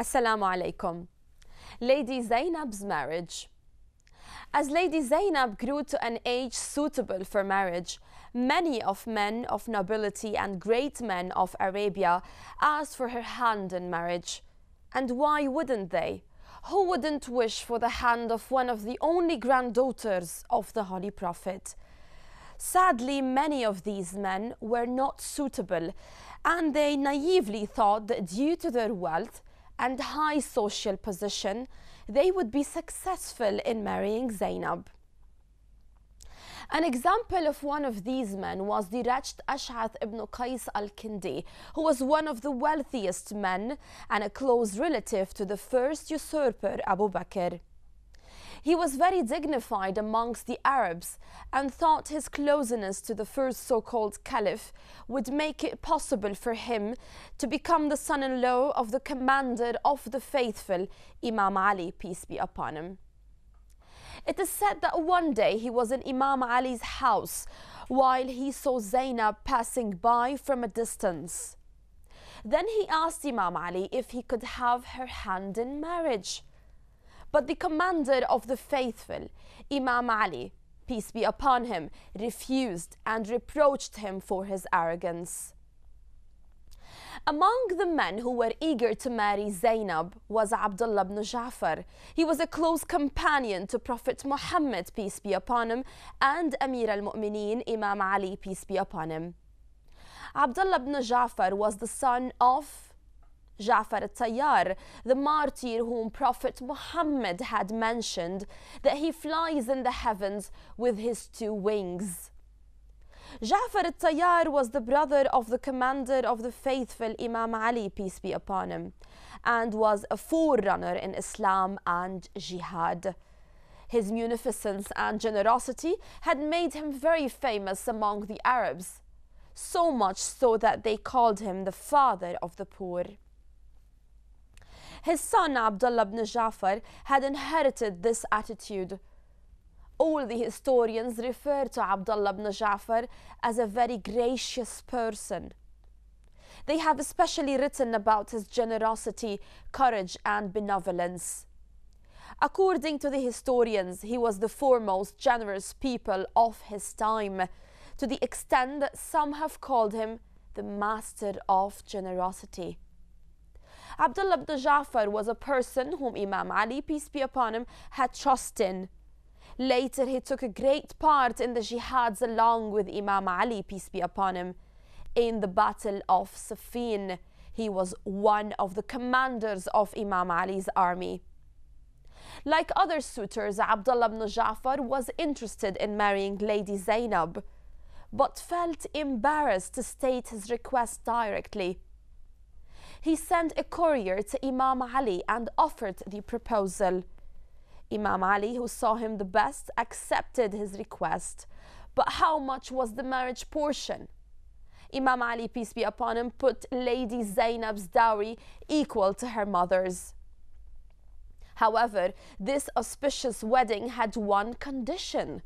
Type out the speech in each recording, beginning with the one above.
Assalamu alaikum. Lady Zainab's marriage. As Lady Zainab grew to an age suitable for marriage, many of men of nobility and great men of Arabia asked for her hand in marriage. And why wouldn't they? Who wouldn't wish for the hand of one of the only granddaughters of the Holy Prophet? Sadly, many of these men were not suitable, and they naively thought that due to their wealth and high social position, they would be successful in marrying Zainab. An example of one of these men was the wretched Ash'ath ibn Qais al Kindi, who was one of the wealthiest men and a close relative to the first usurper Abu Bakr. He was very dignified amongst the Arabs and thought his closeness to the first so-called caliph would make it possible for him to become the son-in-law of the commander of the faithful, Imam Ali, peace be upon him. It is said that one day he was in Imam Ali's house while he saw Zainab passing by from a distance. Then he asked Imam Ali if he could have her hand in marriage. But the commander of the faithful, Imam Ali, peace be upon him, refused and reproached him for his arrogance. Among the men who were eager to marry Zainab was Abdullah ibn Jafar. He was a close companion to Prophet Muhammad, peace be upon him, and Amir al-Mu'minin, Imam Ali, peace be upon him. Abdullah ibn Jafar was the son of Jafar Tayyar, the martyr whom Prophet Muhammad had mentioned that he flies in the heavens with his two wings. Jafar Tayyar was the brother of the commander of the faithful Imam Ali, peace be upon him, and was a forerunner in Islam and jihad. His munificence and generosity had made him very famous among the Arabs, so much so that they called him the father of the poor. His son Abdullah ibn Jafar had inherited this attitude. All the historians refer to Abdullah ibn Jafar as a very gracious person. They have especially written about his generosity, courage, and benevolence. According to the historians, he was the foremost generous people of his time, to the extent that some have called him the master of generosity. Abdullah ibn Jafar was a person whom Imam Ali, peace be upon him, had trust in. Later, he took a great part in the jihads along with Imam Ali, peace be upon him. In the Battle of Siffin, he was one of the commanders of Imam Ali's army. Like other suitors, Abdullah ibn Jafar was interested in marrying Lady Zainab, but felt embarrassed to state his request directly. He sent a courier to Imam Ali and offered the proposal. Imam Ali, who saw him the best, accepted his request. But how much was the marriage portion? Imam Ali, peace be upon him, put Lady Zainab's dowry equal to her mother's. However, this auspicious wedding had one condition.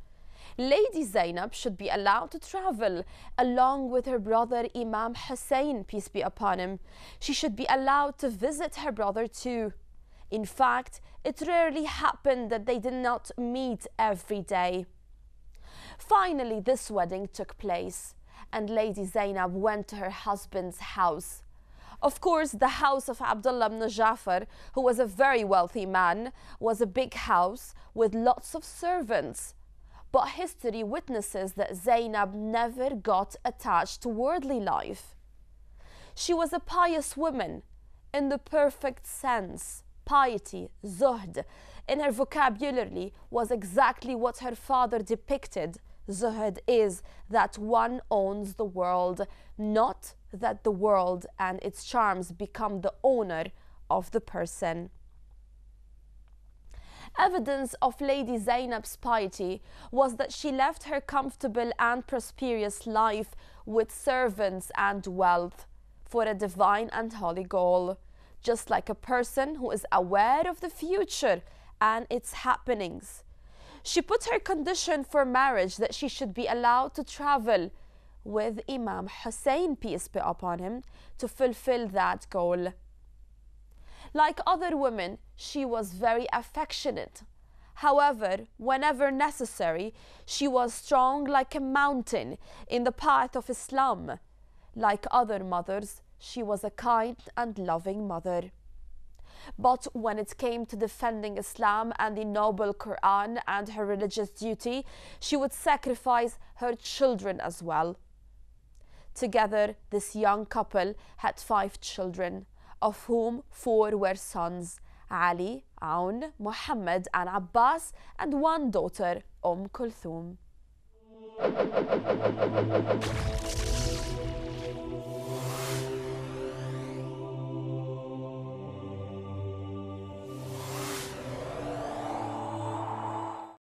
Lady Zainab should be allowed to travel along with her brother Imam Hussein, peace be upon him. She should be allowed to visit her brother too. In fact, it rarely happened that they did not meet every day. Finally, this wedding took place, and Lady Zainab went to her husband's house. Of course, the house of Abdullah ibn Jafar, who was a very wealthy man, was a big house with lots of servants. But history witnesses that Zainab never got attached to worldly life. She was a pious woman in the perfect sense. Piety, zuhd, in her vocabulary was exactly what her father depicted Zuhd is that one owns the world, not that the world and its charms become the owner of the person. Evidence of Lady Zainab's piety was that she left her comfortable and prosperous life with servants and wealth for a divine and holy goal, just like a person who is aware of the future and its happenings. She put her condition for marriage that she should be allowed to travel with Imam Hussein, peace be upon him, to fulfill that goal. Like other women, she was very affectionate. However, whenever necessary, she was strong like a mountain in the path of Islam. Like other mothers, she was a kind and loving mother. But when it came to defending Islam and the noble Quran and her religious duty, she would sacrifice her children as well. Together, this young couple had 5 children, of whom 4 were sons, Ali, Aun, Muhammad and Abbas, and 1 daughter, Kulthum.